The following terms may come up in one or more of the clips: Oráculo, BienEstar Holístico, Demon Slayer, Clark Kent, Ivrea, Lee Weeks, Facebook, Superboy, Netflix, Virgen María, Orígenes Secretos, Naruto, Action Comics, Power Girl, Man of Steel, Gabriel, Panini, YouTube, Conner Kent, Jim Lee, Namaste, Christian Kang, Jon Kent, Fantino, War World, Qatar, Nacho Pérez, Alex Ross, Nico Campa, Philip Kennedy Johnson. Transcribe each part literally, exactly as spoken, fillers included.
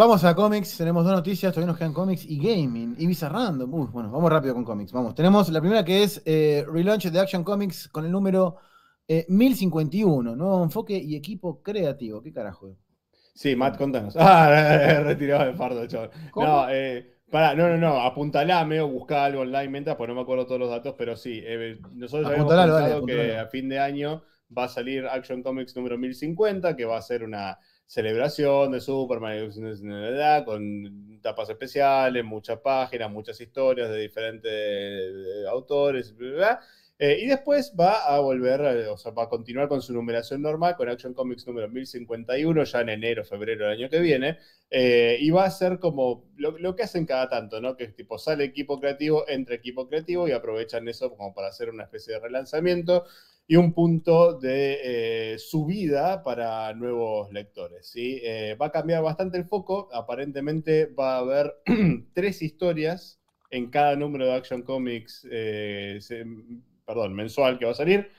Vamos a cómics, tenemos dos noticias, todavía nos quedan cómics y gaming, y Visa Random. Uy, bueno, vamos rápido con cómics, vamos. Tenemos la primera que es eh, relaunch de Action Comics con el número eh, mil cincuenta y uno, nuevo enfoque y equipo creativo. ¿Qué carajo? Sí, Matt, contanos. Ah, retirado de fardo, chaval. No, eh, para, no, no, no, apuntalame o buscá algo online mientras, pues no me acuerdo todos los datos, pero sí, eh, nosotros habíamos pensado dale, que a fin de año va a salir Action Comics número mil cincuenta, que va a ser una celebración de Superman, con tapas especiales, muchas páginas, muchas historias de diferentes autores, bla, bla, bla. Eh, y después va a volver, o sea, va a continuar con su numeración normal, con Action Comics número mil cincuenta y uno, ya en enero, febrero del año que viene, eh, y va a ser como lo, lo que hacen cada tanto, ¿no? Que tipo sale equipo creativo, entra equipo creativo, y aprovechan eso como para hacer una especie de relanzamiento, y un punto de eh, subida para nuevos lectores, ¿sí? Eh, va a cambiar bastante el foco, aparentemente va a haber tres historias en cada número de Action Comics, eh, se, perdón, mensual que va a salir,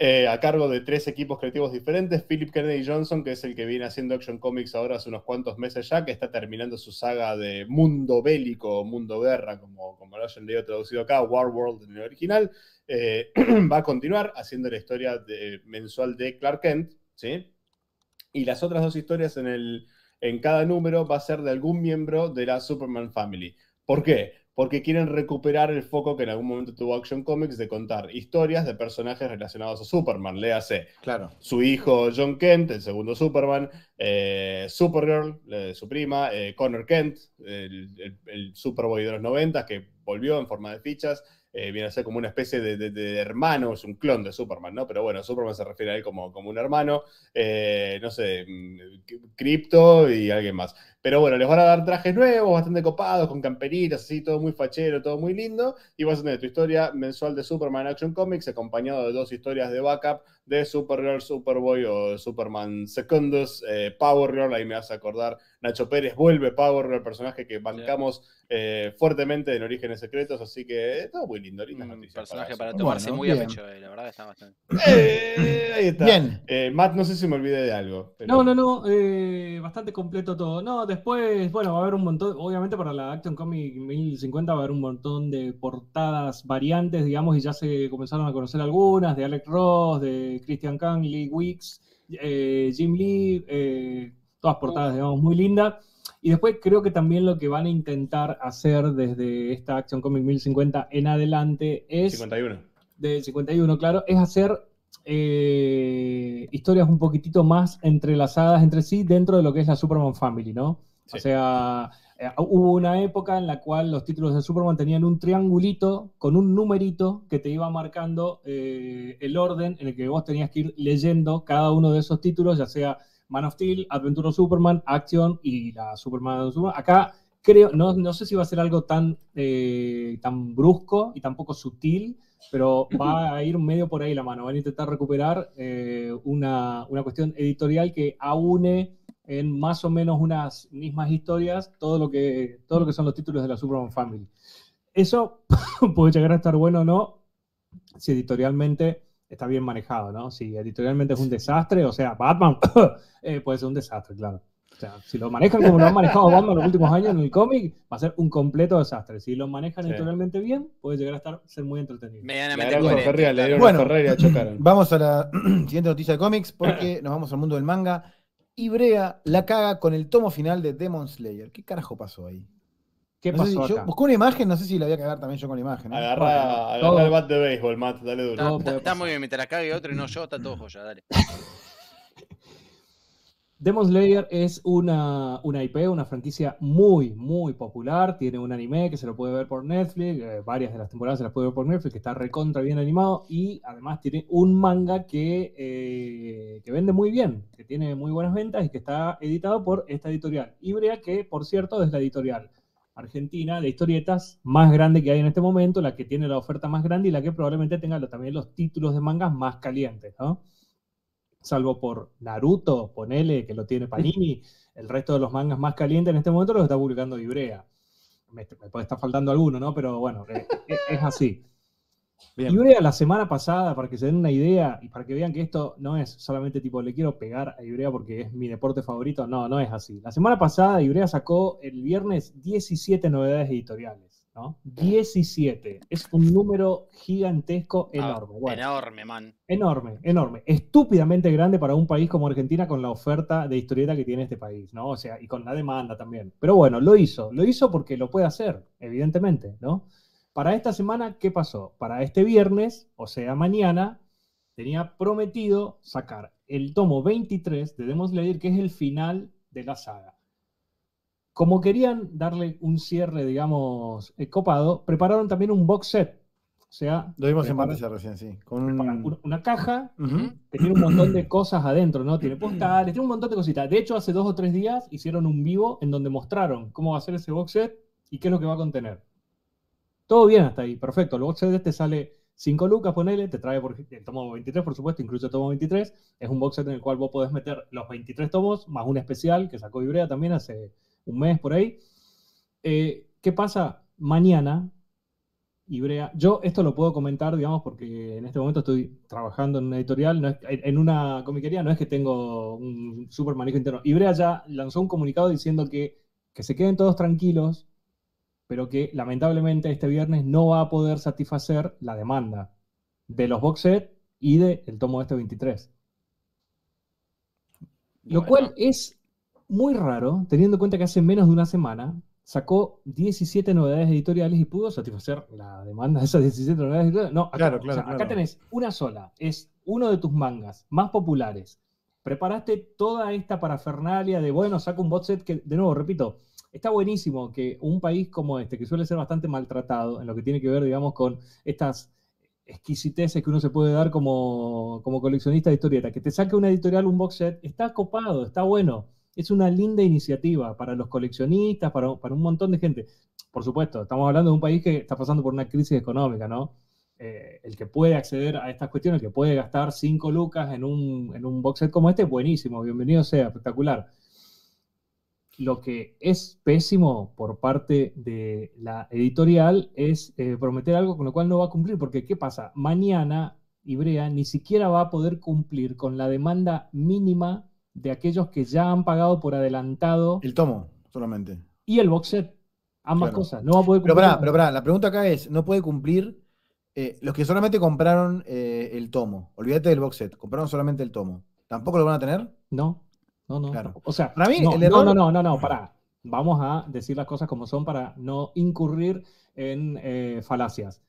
eh, a cargo de tres equipos creativos diferentes. Philip Kennedy Johnson, que es el que viene haciendo Action Comics ahora hace unos cuantos meses ya, que está terminando su saga de mundo bélico, mundo guerra, como, como lo hayan leído traducido acá, War World en el original. Eh, va a continuar haciendo la historia de, mensual de Clark Kent, ¿sí? Y las otras dos historias en, el, en cada número va a ser de algún miembro de la Superman Family. ¿Por qué? Porque quieren recuperar el foco que en algún momento tuvo Action Comics de contar historias de personajes relacionados a Superman. Léase, claro, su hijo Jon Kent, el segundo Superman, eh, Supergirl, eh, su prima, eh, Conner Kent, el, el, el Superboy de los noventa, que volvió en forma de fichas. Eh, viene a ser como una especie de, de, de hermano, es un clon de Superman, ¿no? Pero bueno, Superman se refiere a él como, como un hermano, eh, no sé, Crypto y alguien más. Pero bueno, les van a dar trajes nuevos, bastante copados, con camperitas, así, todo muy fachero, todo muy lindo. Y vas a tener tu historia mensual de Superman Action Comics, acompañado de dos historias de backup de Supergirl, Superboy o Superman Secondus, eh, Power Girl, ahí me vas a acordar, Nacho Pérez vuelve Power Girl, el personaje que bancamos eh, fuertemente en Orígenes Secretos, así que eh, todo muy lindo, linda noticia. Un personaje para, para tomarse bueno, muy bien a pecho, eh, la verdad está bastante. Eh, ahí está. Bien. Eh, Matt, no sé si me olvidé de algo. Pero... No, no, no, eh, bastante completo todo. No, después, bueno, va a haber un montón, obviamente para la Action Comics mil cincuenta va a haber un montón de portadas variantes, digamos, y ya se comenzaron a conocer algunas, de Alex Ross, de Christian Kang, Lee Weeks, eh, Jim Lee, eh, todas portadas, digamos, muy lindas. Y después creo que también lo que van a intentar hacer desde esta Action Comics mil cincuenta en adelante es... cincuenta y uno. Del cincuenta y uno, claro, es hacer eh, historias un poquitito más entrelazadas entre sí dentro de lo que es la Superman Family, ¿no? Sí. O sea, eh, hubo una época en la cual los títulos de Superman tenían un triangulito con un numerito que te iba marcando eh, el orden en el que vos tenías que ir leyendo cada uno de esos títulos, ya sea Man of Steel, Adventures of Superman, Action y la Superman. Superman. Acá creo, no, no sé si va a ser algo tan, eh, tan brusco y tampoco sutil, pero va a ir medio por ahí la mano. Van a intentar recuperar eh, una, una cuestión editorial que aúne en más o menos unas mismas historias, todo lo que, todo lo que son los títulos de la Superman Family. Eso puede llegar a estar bueno o no, si editorialmente está bien manejado, ¿no? Si editorialmente es un desastre, o sea, Batman eh, puede ser un desastre, claro. O sea, si lo manejan como lo han manejado Batman los últimos años en el cómic, va a ser un completo desastre. Si lo manejan sí. editorialmente bien, puede llegar a estar, ser muy entretenido. Medianamente bueno, bueno Ferreira, vamos a la siguiente noticia de cómics, porque nos vamos al mundo del manga. Ivrea la caga con el tomo final de Demon Slayer. ¿Qué carajo pasó ahí? ¿Qué no pasó si acá? Yo busqué una imagen, no sé si la voy a cagar también yo con la imagen. ¿Eh? Agarra, agarra el bat de béisbol, Matt, dale duro. Está muy bien, mientras la cague otro y no yo, está todo joya, dale. Demon Slayer es una, una I P, una franquicia muy, muy popular. Tiene un anime que se lo puede ver por Netflix, eh, varias de las temporadas se las puede ver por Netflix, que está recontra bien animado, y además tiene un manga que... Eh, que vende muy bien, que tiene muy buenas ventas y que está editado por esta editorial, Ivrea, que por cierto es la editorial argentina de historietas más grande que hay en este momento, la que tiene la oferta más grande y la que probablemente tenga también los títulos de mangas más calientes, ¿no? Salvo por Naruto, ponele, que lo tiene Panini, el resto de los mangas más calientes en este momento los está publicando Ivrea. Me, me puede estar faltando alguno, ¿no? Pero bueno, es, es así. Bien. Ivrea la semana pasada, para que se den una idea y para que vean que esto no es solamente tipo le quiero pegar a Ivrea porque es mi deporte favorito, no, no es así. La semana pasada Ivrea sacó el viernes diecisiete novedades editoriales, ¿no? diecisiete, es un número gigantesco, enorme. Ah, bueno, enorme, man. Enorme, enorme, estúpidamente grande para un país como Argentina con la oferta de historieta que tiene este país, ¿no? O sea, y con la demanda también. Pero bueno, lo hizo, lo hizo porque lo puede hacer, evidentemente, ¿no? Para esta semana, ¿qué pasó? Para este viernes, o sea, mañana, tenía prometido sacar el tomo veintitrés de Demon Slayer, que es el final de la saga. Como querían darle un cierre, digamos, copado, prepararon también un box set. O sea, lo vimos en pantalla recién, sí. Con un... una caja, uh-huh, que tiene un montón de cosas adentro, ¿no? Tiene postales, tiene un montón de cositas. De hecho, hace dos o tres días hicieron un vivo en donde mostraron cómo va a ser ese box set y qué es lo que va a contener. Todo bien hasta ahí, perfecto. El box set este sale cinco lucas, ponele, te trae por, el tomo veintitrés, por supuesto, incluso el tomo veintitrés. Es un box set en el cual vos podés meter los veintitrés tomos, más un especial que sacó Ivrea también hace un mes por ahí. Eh, ¿Qué pasa? Mañana, Ivrea, yo esto lo puedo comentar, digamos, porque en este momento estoy trabajando en una editorial, no es, en una comiquería, no es que tengo un super manejo interno. Ivrea ya lanzó un comunicado diciendo que, que se queden todos tranquilos, pero que lamentablemente este viernes no va a poder satisfacer la demanda de los box set y del tomo este veintitrés. Lo bueno, cual es muy raro, teniendo en cuenta que hace menos de una semana sacó diecisiete novedades editoriales y pudo satisfacer la demanda de esas diecisiete novedades editoriales. No, acá, claro, claro, o sea, claro. Acá tenés una sola, es uno de tus mangas más populares. Preparaste toda esta parafernalia de, bueno, saco un box set que, de nuevo, repito, está buenísimo que un país como este, que suele ser bastante maltratado en lo que tiene que ver, digamos, con estas exquisiteces que uno se puede dar como, como coleccionista de historieta, que te saque una editorial, un box set, está copado, está bueno. Es una linda iniciativa para los coleccionistas, para, para un montón de gente. Por supuesto, estamos hablando de un país que está pasando por una crisis económica, ¿no? Eh, el que puede acceder a estas cuestiones, el que puede gastar cinco lucas en un, en un box set como este, buenísimo, bienvenido sea, espectacular. Lo que es pésimo por parte de la editorial es eh, prometer algo con lo cual no va a cumplir, porque ¿qué pasa? Mañana Ivrea ni siquiera va a poder cumplir con la demanda mínima de aquellos que ya han pagado por adelantado. El tomo, solamente. Y el box set, ambas claro. cosas, no va a poder cumplir. Pero pará, pero pará, la pregunta acá es, ¿no puede cumplir eh, los que solamente compraron eh, el tomo? Olvídate del box set, compraron solamente el tomo. ¿Tampoco lo van a tener? No. No, no, claro. O sea, para mí, no, el error... no, no, no, no, no, pará. Vamos a decir las cosas como son para no incurrir en eh, falacias.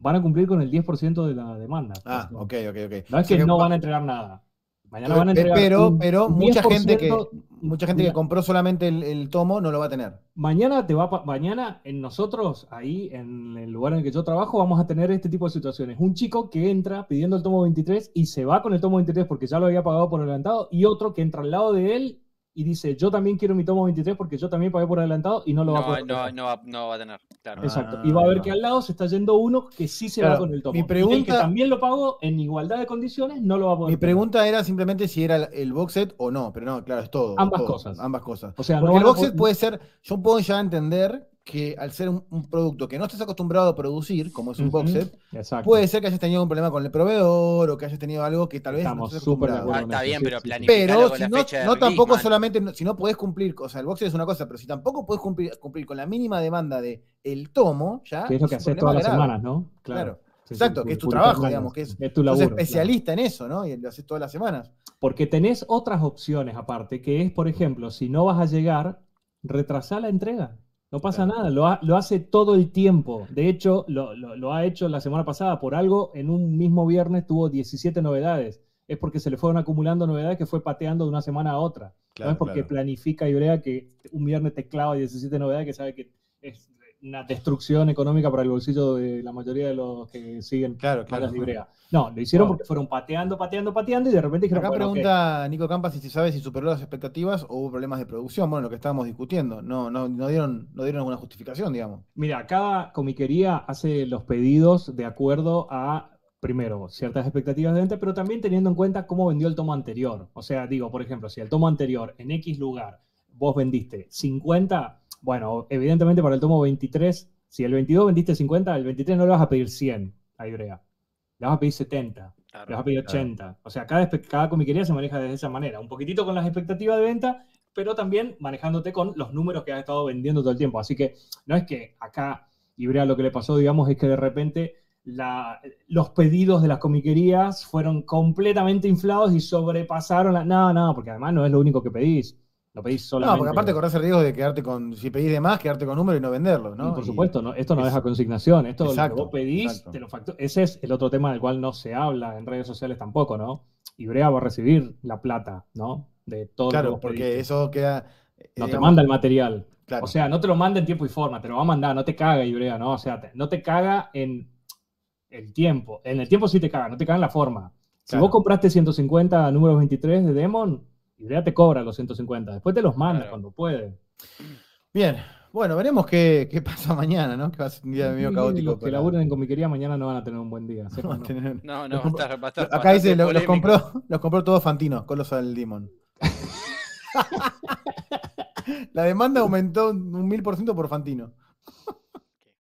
Van a cumplir con el diez por ciento de la demanda. Ah, ok, ok, ok. No es que, que no van a entregar nada. Mañana pero, van a entregar Pero, pero mucha gente que mucha gente que compró solamente el, el tomo no lo va a tener. Mañana te va a, mañana en nosotros, ahí en el lugar en el que yo trabajo, vamos a tener este tipo de situaciones. Un chico que entra pidiendo el tomo veintitrés y se va con el tomo veintitrés porque ya lo había pagado por adelantado, y otro que entra al lado de él y dice, yo también quiero mi tomo veintitrés porque yo también pagué por adelantado, y no lo no, va a poder. No, no, va, no va a tener, claro. Exacto. Y va a ver no. que al lado se está yendo uno que sí se claro, va con el tomo. Mi pregunta, y el que también lo pagó en igualdad de condiciones no lo va a poder. Mi pregunta tener. era simplemente si era el box set o no, pero no, claro, es todo. Ambas todo, cosas. Ambas cosas. O sea, porque no el box set puede ser, yo puedo ya entender que al ser un, un producto que no estás acostumbrado a producir, como es un uh-huh. box set, exacto. puede ser que hayas tenido un problema con el proveedor o que hayas tenido algo que tal vez Estamos no estés acostumbrado. Ah, está bien, pero planificarlo con si la no, fecha de no release, tampoco man. solamente, si no podés cumplir, o sea, el box set es una cosa, pero si tampoco podés cumplir, cumplir con la mínima demanda de el tomo, ya... Que es lo que haces todas las grave. semanas, ¿no? Claro. claro. Sí, exacto, sí, que es tu trabajo, planes, digamos, que es, es tu laburo, especialista claro. en eso, ¿no? Y lo haces todas las semanas. Porque tenés otras opciones aparte, que es, por ejemplo, si no vas a llegar, retrasar la entrega. No pasa claro. nada, lo, ha, lo hace todo el tiempo. De hecho, lo, lo, lo ha hecho la semana pasada. Por algo, en un mismo viernes tuvo diecisiete novedades. Es porque se le fueron acumulando novedades que fue pateando de una semana a otra. Claro, no es porque claro. planifica Ivrea que un viernes te clava diecisiete novedades, que sabe que es una destrucción económica para el bolsillo de la mayoría de los que siguen claro, claro, de Ivrea. No, lo hicieron no. porque fueron pateando, pateando, pateando y de repente dijeron... Acá bueno, pregunta okay. Nico Campa si se sabe si superó las expectativas o hubo problemas de producción. Bueno, lo que estábamos discutiendo. No, no, no dieron, no dieron alguna justificación, digamos. Mira, cada comiquería hace los pedidos de acuerdo a... Primero, ciertas expectativas de venta, pero también teniendo en cuenta cómo vendió el tomo anterior. O sea, digo, por ejemplo, si el tomo anterior en X lugar vos vendiste cincuenta... Bueno, evidentemente para el tomo veintitrés, si el veintidós vendiste cincuenta, el veintitrés no le vas a pedir cien. a Ivrea. Le vas a pedir setenta, claro, le vas a pedir ochenta. Claro. O sea, cada, cada comiquería se maneja de esa manera. Un poquitito con las expectativas de venta, pero también manejándote con los números que has estado vendiendo todo el tiempo. Así que no es que acá Ivrea lo que le pasó, digamos, es que de repente la, los pedidos de las comiquerías fueron completamente inflados y sobrepasaron la... No, no, porque además no es lo único que pedís. Lo pedís solamente... No, porque aparte corres el riesgo de quedarte con... Si pedís de más, quedarte con números y no venderlos, ¿no? Y por y... supuesto, no, esto no es... deja consignación. Esto exacto, lo que vos pedís, exacto. te lo factor... Ese es el otro tema del cual no se habla en redes sociales tampoco, ¿no? Ivrea va a recibir la plata, ¿no? De todo claro, lo que porque pediste. Eso queda... Eh, no te digamos... manda el material. Claro. O sea, no te lo manda en tiempo y forma, te lo va a mandar, no te caga Ivrea, ¿no? O sea, te, no te caga en el tiempo. En el tiempo sí te caga, no te caga en la forma. Si claro. vos compraste ciento cincuenta números veintitrés de Demon... Ivrea te cobra los ciento cincuenta, después te los manda claro. cuando puede. Bien, bueno, veremos qué, qué pasa mañana, ¿no? Que va a ser un día medio caótico. Los que para... laburen en comiquería mañana no van a tener un buen día. ¿Sí? No, no, tener... no, no va a estar, va a estar. Acá dice, los, los compró, los compró todos Fantino, Colossal Demon. La demanda aumentó un mil por ciento por Fantino.